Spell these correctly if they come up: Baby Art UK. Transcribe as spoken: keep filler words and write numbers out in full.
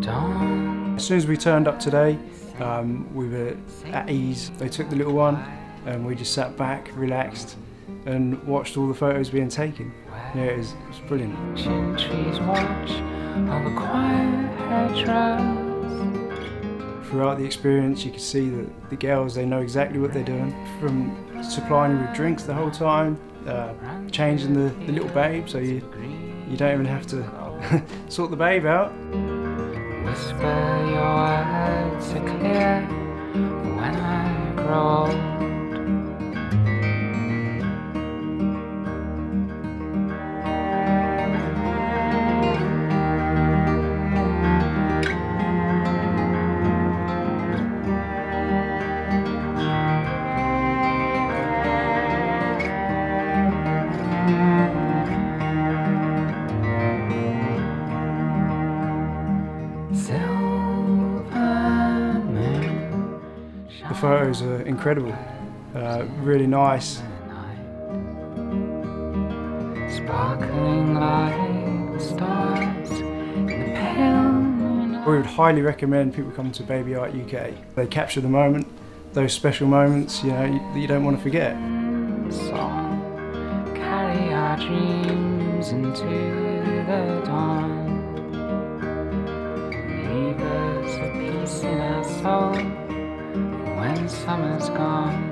dawn. As soon as we turned up today, um, we were at ease. They took the little one and we just sat back, relaxed and watched all the photos being taken. Yeah, it was, it was brilliant. Trees watch over quiet her. Throughout the experience, you can see that the girls, they know exactly what they're doing. From supplying you with drinks the whole time, uh, changing the, the little babe, so you, you don't even have to sort the babe out. Whisper your words are clear when I grow . The photos are incredible, uh, really nice. We would highly recommend people come to Baby Art U K. They capture the moment, those special moments, you know, that you don't want to forget. Song, carry our dreams into the dawn. Leave us a peace in our soul when summer's gone.